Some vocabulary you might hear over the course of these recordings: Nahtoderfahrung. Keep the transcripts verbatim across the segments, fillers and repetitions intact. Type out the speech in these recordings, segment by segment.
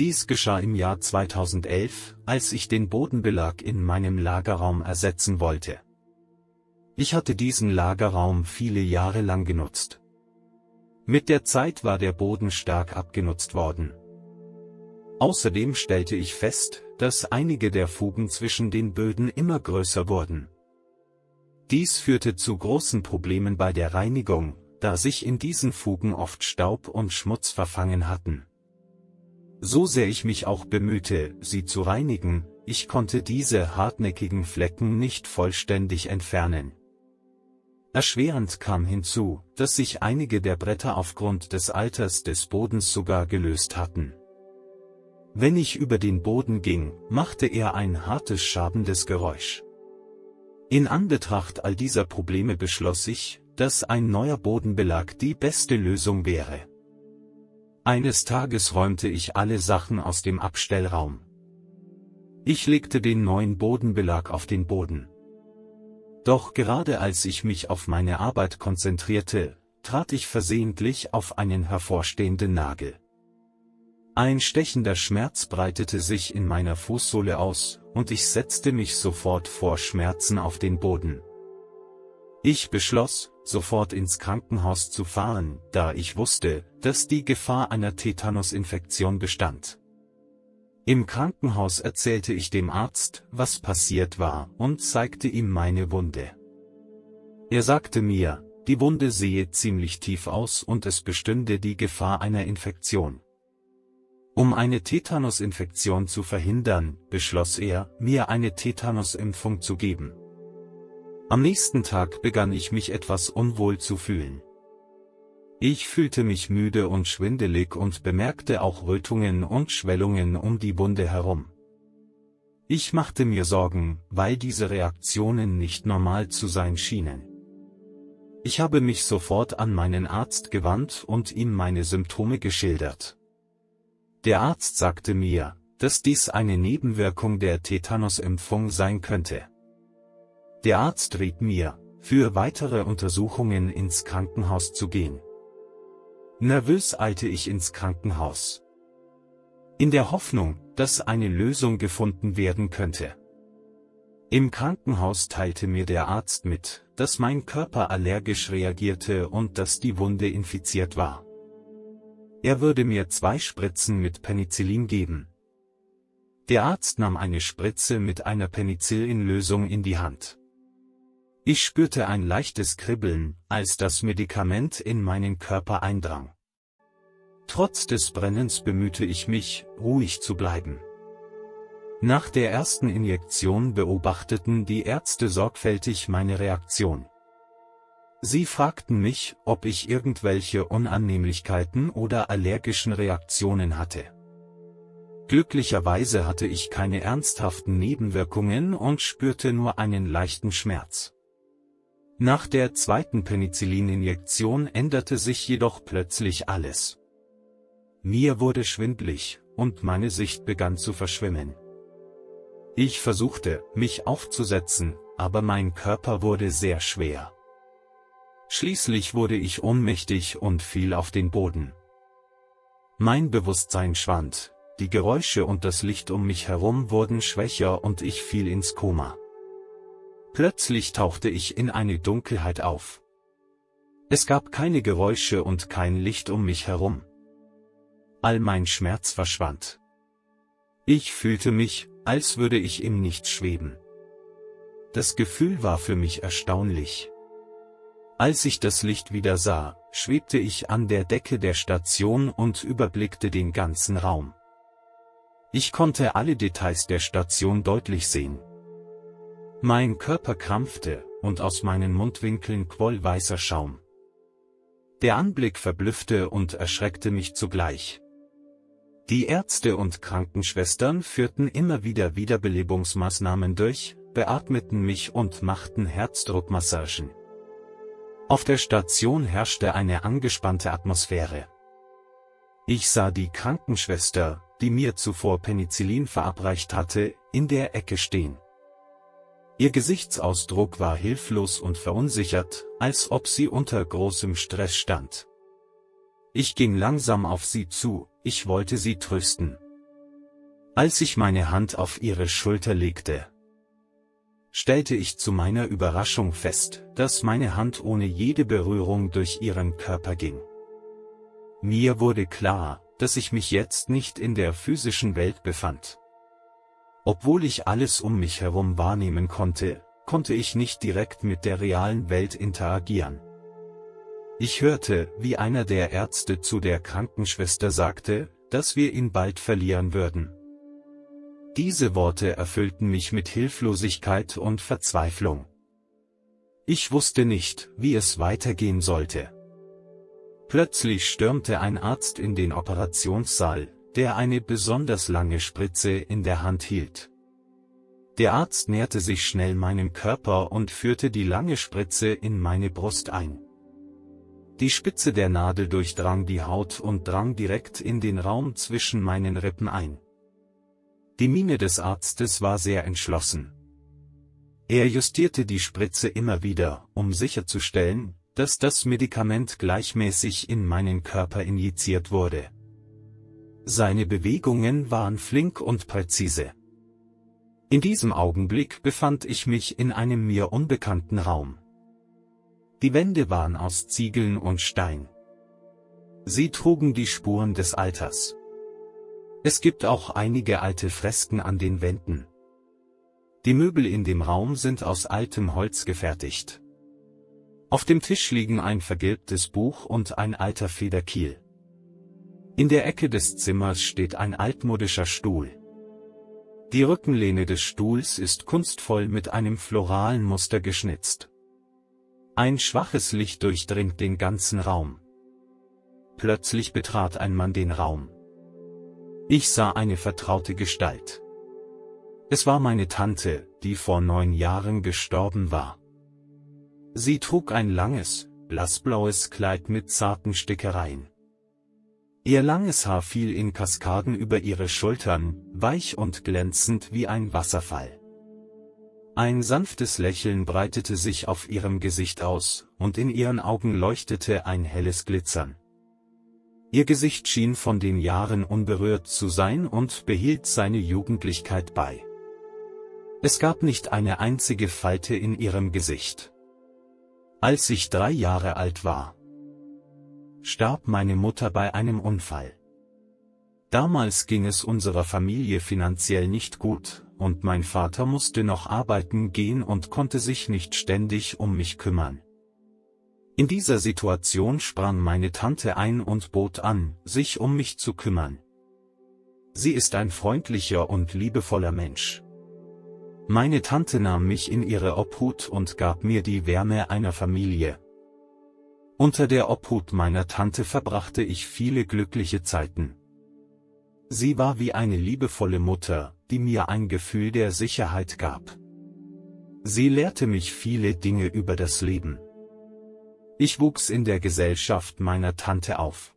Dies geschah im Jahr zweitausendelf, als ich den Bodenbelag in meinem Lagerraum ersetzen wollte. Ich hatte diesen Lagerraum viele Jahre lang genutzt. Mit der Zeit war der Boden stark abgenutzt worden. Außerdem stellte ich fest, dass einige der Fugen zwischen den Böden immer größer wurden. Dies führte zu großen Problemen bei der Reinigung, da sich in diesen Fugen oft Staub und Schmutz verfangen hatten. So sehr ich mich auch bemühte, sie zu reinigen, ich konnte diese hartnäckigen Flecken nicht vollständig entfernen. Erschwerend kam hinzu, dass sich einige der Bretter aufgrund des Alters des Bodens sogar gelöst hatten. Wenn ich über den Boden ging, machte er ein hartes, schabendes Geräusch. In Anbetracht all dieser Probleme beschloss ich, dass ein neuer Bodenbelag die beste Lösung wäre. Eines Tages räumte ich alle Sachen aus dem Abstellraum. Ich legte den neuen Bodenbelag auf den Boden. Doch gerade als ich mich auf meine Arbeit konzentrierte, trat ich versehentlich auf einen hervorstehenden Nagel. Ein stechender Schmerz breitete sich in meiner Fußsohle aus, und ich setzte mich sofort vor Schmerzen auf den Boden. Ich beschloss, sofort ins Krankenhaus zu fahren, da ich wusste, dass die Gefahr einer Tetanusinfektion bestand. Im Krankenhaus erzählte ich dem Arzt, was passiert war, und zeigte ihm meine Wunde. Er sagte mir, die Wunde sehe ziemlich tief aus und es bestünde die Gefahr einer Infektion. Um eine Tetanusinfektion zu verhindern, beschloss er, mir eine Tetanusimpfung zu geben. Am nächsten Tag begann ich mich etwas unwohl zu fühlen. Ich fühlte mich müde und schwindelig und bemerkte auch Rötungen und Schwellungen um die Wunde herum. Ich machte mir Sorgen, weil diese Reaktionen nicht normal zu sein schienen. Ich habe mich sofort an meinen Arzt gewandt und ihm meine Symptome geschildert. Der Arzt sagte mir, dass dies eine Nebenwirkung der Tetanusimpfung sein könnte. Der Arzt riet mir, für weitere Untersuchungen ins Krankenhaus zu gehen. Nervös eilte ich ins Krankenhaus. In der Hoffnung, dass eine Lösung gefunden werden könnte. Im Krankenhaus teilte mir der Arzt mit, dass mein Körper allergisch reagierte und dass die Wunde infiziert war. Er würde mir zwei Spritzen mit Penicillin geben. Der Arzt nahm eine Spritze mit einer Penicillinlösung in die Hand. Ich spürte ein leichtes Kribbeln, als das Medikament in meinen Körper eindrang. Trotz des Brennens bemühte ich mich, ruhig zu bleiben. Nach der ersten Injektion beobachteten die Ärzte sorgfältig meine Reaktion. Sie fragten mich, ob ich irgendwelche Unannehmlichkeiten oder allergischen Reaktionen hatte. Glücklicherweise hatte ich keine ernsthaften Nebenwirkungen und spürte nur einen leichten Schmerz. Nach der zweiten Penicillin-Injektion änderte sich jedoch plötzlich alles. Mir wurde schwindelig, und meine Sicht begann zu verschwimmen. Ich versuchte, mich aufzusetzen, aber mein Körper wurde sehr schwer. Schließlich wurde ich ohnmächtig und fiel auf den Boden. Mein Bewusstsein schwand, die Geräusche und das Licht um mich herum wurden schwächer und ich fiel ins Koma. Plötzlich tauchte ich in eine Dunkelheit auf. Es gab keine Geräusche und kein Licht um mich herum. All mein Schmerz verschwand. Ich fühlte mich, als würde ich im Nichts schweben. Das Gefühl war für mich erstaunlich. Als ich das Licht wieder sah, schwebte ich an der Decke der Station und überblickte den ganzen Raum. Ich konnte alle Details der Station deutlich sehen. Mein Körper krampfte, und aus meinen Mundwinkeln quoll weißer Schaum. Der Anblick verblüffte und erschreckte mich zugleich. Die Ärzte und Krankenschwestern führten immer wieder Wiederbelebungsmaßnahmen durch, beatmeten mich und machten Herzdruckmassagen. Auf der Station herrschte eine angespannte Atmosphäre. Ich sah die Krankenschwester, die mir zuvor Penicillin verabreicht hatte, in der Ecke stehen. Ihr Gesichtsausdruck war hilflos und verunsichert, als ob sie unter großem Stress stand. Ich ging langsam auf sie zu, ich wollte sie trösten. Als ich meine Hand auf ihre Schulter legte, stellte ich zu meiner Überraschung fest, dass meine Hand ohne jede Berührung durch ihren Körper ging. Mir wurde klar, dass ich mich jetzt nicht in der physischen Welt befand. Obwohl ich alles um mich herum wahrnehmen konnte, konnte ich nicht direkt mit der realen Welt interagieren. Ich hörte, wie einer der Ärzte zu der Krankenschwester sagte, dass wir ihn bald verlieren würden. Diese Worte erfüllten mich mit Hilflosigkeit und Verzweiflung. Ich wusste nicht, wie es weitergehen sollte. Plötzlich stürmte ein Arzt in den Operationssaal, der eine besonders lange Spritze in der Hand hielt. Der Arzt näherte sich schnell meinem Körper und führte die lange Spritze in meine Brust ein. Die Spitze der Nadel durchdrang die Haut und drang direkt in den Raum zwischen meinen Rippen ein. Die Miene des Arztes war sehr entschlossen. Er justierte die Spritze immer wieder, um sicherzustellen, dass das Medikament gleichmäßig in meinen Körper injiziert wurde. Seine Bewegungen waren flink und präzise. In diesem Augenblick befand ich mich in einem mir unbekannten Raum. Die Wände waren aus Ziegeln und Stein. Sie trugen die Spuren des Alters. Es gibt auch einige alte Fresken an den Wänden. Die Möbel in dem Raum sind aus altem Holz gefertigt. Auf dem Tisch liegen ein vergilbtes Buch und ein alter Federkiel. In der Ecke des Zimmers steht ein altmodischer Stuhl. Die Rückenlehne des Stuhls ist kunstvoll mit einem floralen Muster geschnitzt. Ein schwaches Licht durchdringt den ganzen Raum. Plötzlich betrat ein Mann den Raum. Ich sah eine vertraute Gestalt. Es war meine Tante, die vor neun Jahren gestorben war. Sie trug ein langes, blassblaues Kleid mit zarten Stickereien. Ihr langes Haar fiel in Kaskaden über ihre Schultern, weich und glänzend wie ein Wasserfall. Ein sanftes Lächeln breitete sich auf ihrem Gesicht aus, und in ihren Augen leuchtete ein helles Glitzern. Ihr Gesicht schien von den Jahren unberührt zu sein und behielt seine Jugendlichkeit bei. Es gab nicht eine einzige Falte in ihrem Gesicht. Als ich drei Jahre alt war, starb meine Mutter bei einem Unfall. Damals ging es unserer Familie finanziell nicht gut, und mein Vater musste noch arbeiten gehen und konnte sich nicht ständig um mich kümmern. In dieser Situation sprang meine Tante ein und bot an, sich um mich zu kümmern. Sie ist ein freundlicher und liebevoller Mensch. Meine Tante nahm mich in ihre Obhut und gab mir die Wärme einer Familie. Unter der Obhut meiner Tante verbrachte ich viele glückliche Zeiten. Sie war wie eine liebevolle Mutter, die mir ein Gefühl der Sicherheit gab. Sie lehrte mich viele Dinge über das Leben. Ich wuchs in der Gesellschaft meiner Tante auf.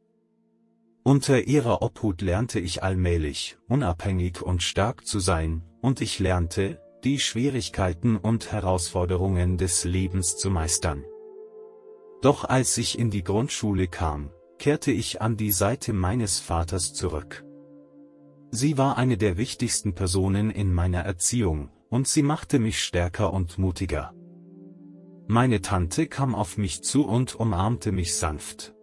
Unter ihrer Obhut lernte ich allmählich, unabhängig und stark zu sein, und ich lernte, die Schwierigkeiten und Herausforderungen des Lebens zu meistern. Doch als ich in die Grundschule kam, kehrte ich an die Seite meines Vaters zurück. Sie war eine der wichtigsten Personen in meiner Erziehung, und sie machte mich stärker und mutiger. Meine Tante kam auf mich zu und umarmte mich sanft.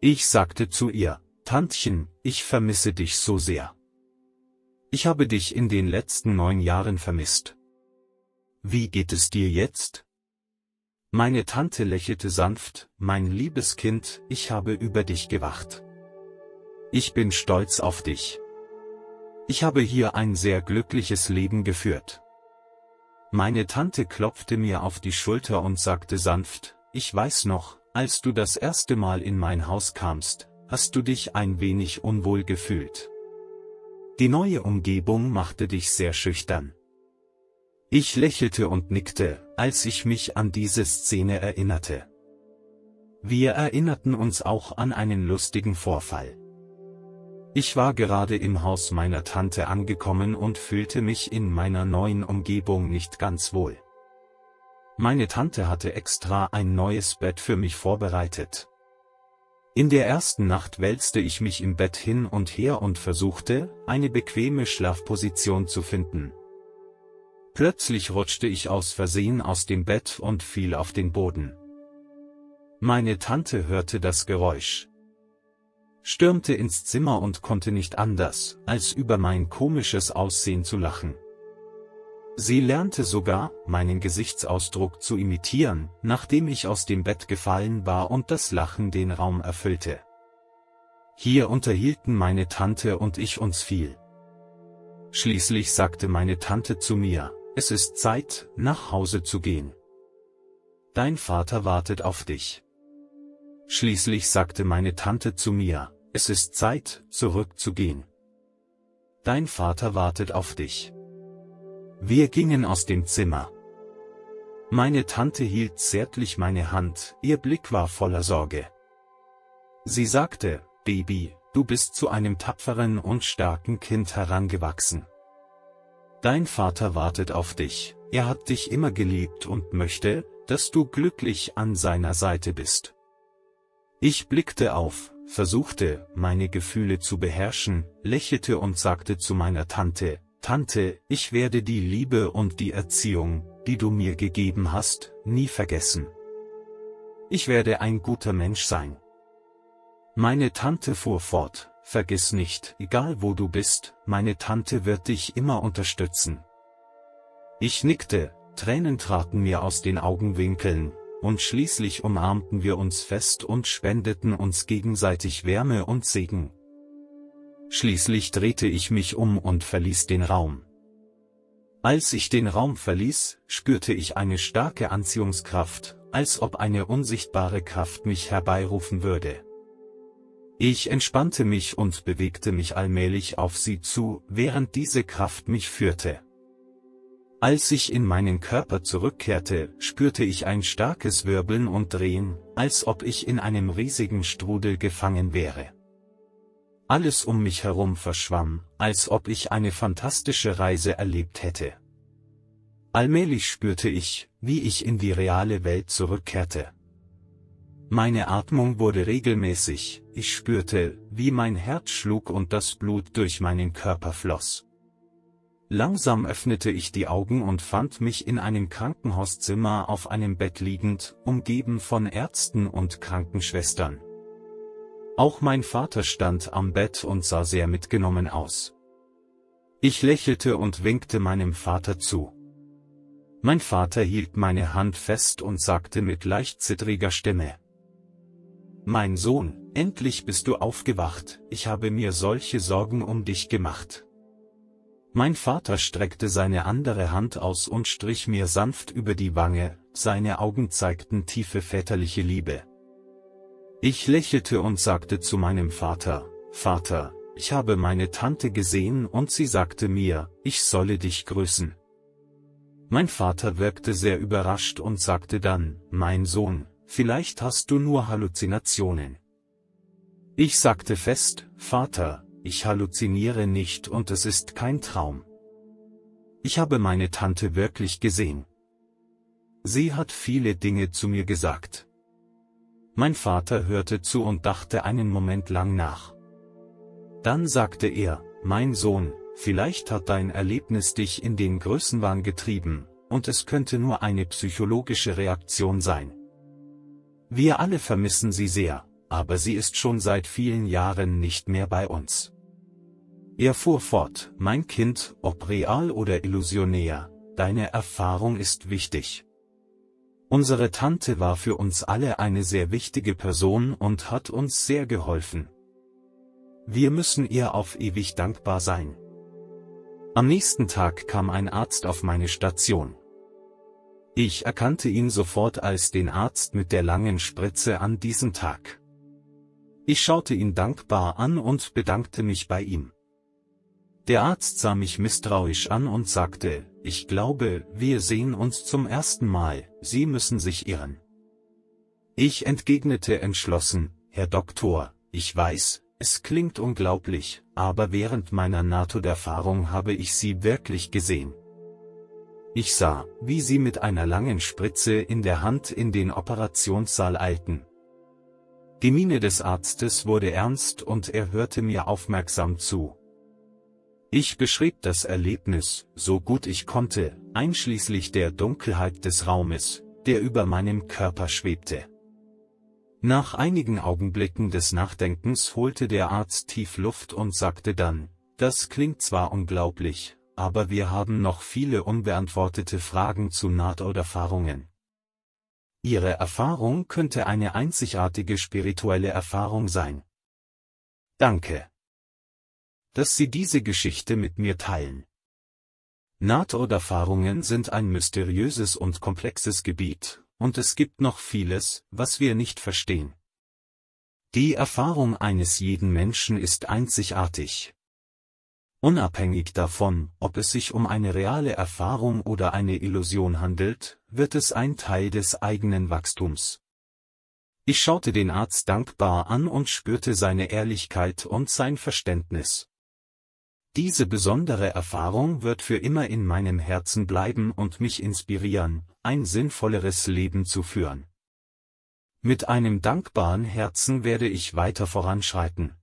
Ich sagte zu ihr, Tantchen, ich vermisse dich so sehr. Ich habe dich in den letzten neun Jahren vermisst. Wie geht es dir jetzt? Meine Tante lächelte sanft, mein liebes Kind, ich habe über dich gewacht. Ich bin stolz auf dich. Ich habe hier ein sehr glückliches Leben geführt. Meine Tante klopfte mir auf die Schulter und sagte sanft, ich weiß noch, als du das erste Mal in mein Haus kamst, hast du dich ein wenig unwohl gefühlt. Die neue Umgebung machte dich sehr schüchtern. Ich lächelte und nickte, als ich mich an diese Szene erinnerte. Wir erinnerten uns auch an einen lustigen Vorfall. Ich war gerade im Haus meiner Tante angekommen und fühlte mich in meiner neuen Umgebung nicht ganz wohl. Meine Tante hatte extra ein neues Bett für mich vorbereitet. In der ersten Nacht wälzte ich mich im Bett hin und her und versuchte, eine bequeme Schlafposition zu finden. Plötzlich rutschte ich aus Versehen aus dem Bett und fiel auf den Boden. Meine Tante hörte das Geräusch, stürmte ins Zimmer und konnte nicht anders, als über mein komisches Aussehen zu lachen. Sie lernte sogar, meinen Gesichtsausdruck zu imitieren, nachdem ich aus dem Bett gefallen war und das Lachen den Raum erfüllte. Hier unterhielten meine Tante und ich uns viel. Schließlich sagte meine Tante zu mir, es ist Zeit, nach Hause zu gehen. Dein Vater wartet auf dich. Schließlich sagte meine Tante zu mir, es ist Zeit, zurückzugehen. Dein Vater wartet auf dich. Wir gingen aus dem Zimmer. Meine Tante hielt zärtlich meine Hand, ihr Blick war voller Sorge. Sie sagte, Baby, du bist zu einem tapferen und starken Kind herangewachsen. Dein Vater wartet auf dich, er hat dich immer geliebt und möchte, dass du glücklich an seiner Seite bist. Ich blickte auf, versuchte, meine Gefühle zu beherrschen, lächelte und sagte zu meiner Tante, Tante, ich werde die Liebe und die Erziehung, die du mir gegeben hast, nie vergessen. Ich werde ein guter Mensch sein. Meine Tante fuhr fort, vergiss nicht, egal wo du bist, meine Tante wird dich immer unterstützen. Ich nickte, Tränen traten mir aus den Augenwinkeln, und schließlich umarmten wir uns fest und spendeten uns gegenseitig Wärme und Segen. Schließlich drehte ich mich um und verließ den Raum. Als ich den Raum verließ, spürte ich eine starke Anziehungskraft, als ob eine unsichtbare Kraft mich herbeirufen würde. Ich entspannte mich und bewegte mich allmählich auf sie zu, während diese Kraft mich führte. Als ich in meinen Körper zurückkehrte, spürte ich ein starkes Wirbeln und Drehen, als ob ich in einem riesigen Strudel gefangen wäre. Alles um mich herum verschwamm, als ob ich eine fantastische Reise erlebt hätte. Allmählich spürte ich, wie ich in die reale Welt zurückkehrte. Meine Atmung wurde regelmäßig, ich spürte, wie mein Herz schlug und das Blut durch meinen Körper floss. Langsam öffnete ich die Augen und fand mich in einem Krankenhauszimmer auf einem Bett liegend, umgeben von Ärzten und Krankenschwestern. Auch mein Vater stand am Bett und sah sehr mitgenommen aus. Ich lächelte und winkte meinem Vater zu. Mein Vater hielt meine Hand fest und sagte mit leicht zittriger Stimme: Mein Sohn, endlich bist du aufgewacht, ich habe mir solche Sorgen um dich gemacht. Mein Vater streckte seine andere Hand aus und strich mir sanft über die Wange, seine Augen zeigten tiefe väterliche Liebe. Ich lächelte und sagte zu meinem Vater, Vater, ich habe meine Tante gesehen und sie sagte mir, ich solle dich grüßen. Mein Vater wirkte sehr überrascht und sagte dann, mein Sohn, vielleicht hast du nur Halluzinationen. Ich sagte fest, Vater, ich halluziniere nicht und es ist kein Traum. Ich habe meine Tante wirklich gesehen. Sie hat viele Dinge zu mir gesagt. Mein Vater hörte zu und dachte einen Moment lang nach. Dann sagte er, mein Sohn, vielleicht hat dein Erlebnis dich in den Größenwahn getrieben, und es könnte nur eine psychologische Reaktion sein. Wir alle vermissen sie sehr, aber sie ist schon seit vielen Jahren nicht mehr bei uns. Er fuhr fort, mein Kind, ob real oder illusionär, deine Erfahrung ist wichtig. Unsere Tante war für uns alle eine sehr wichtige Person und hat uns sehr geholfen. Wir müssen ihr auf ewig dankbar sein. Am nächsten Tag kam ein Arzt auf meine Station. Ich erkannte ihn sofort als den Arzt mit der langen Spritze an diesem Tag. Ich schaute ihn dankbar an und bedankte mich bei ihm. Der Arzt sah mich misstrauisch an und sagte, ich glaube, wir sehen uns zum ersten Mal, Sie müssen sich irren. Ich entgegnete entschlossen, Herr Doktor, ich weiß, es klingt unglaublich, aber während meiner Nahtoderfahrung habe ich Sie wirklich gesehen. Ich sah, wie Sie mit einer langen Spritze in der Hand in den Operationssaal eilten. Die Miene des Arztes wurde ernst und er hörte mir aufmerksam zu. Ich beschrieb das Erlebnis, so gut ich konnte, einschließlich der Dunkelheit des Raumes, der über meinem Körper schwebte. Nach einigen Augenblicken des Nachdenkens holte der Arzt tief Luft und sagte dann, das klingt zwar unglaublich, aber wir haben noch viele unbeantwortete Fragen zu Nahtoderfahrungen. Ihre Erfahrung könnte eine einzigartige spirituelle Erfahrung sein. Danke, dass Sie diese Geschichte mit mir teilen. Nahtoderfahrungen sind ein mysteriöses und komplexes Gebiet, und es gibt noch vieles, was wir nicht verstehen. Die Erfahrung eines jeden Menschen ist einzigartig. Unabhängig davon, ob es sich um eine reale Erfahrung oder eine Illusion handelt, wird es ein Teil des eigenen Wachstums. Ich schaute den Arzt dankbar an und spürte seine Ehrlichkeit und sein Verständnis. Diese besondere Erfahrung wird für immer in meinem Herzen bleiben und mich inspirieren, ein sinnvolleres Leben zu führen. Mit einem dankbaren Herzen werde ich weiter voranschreiten.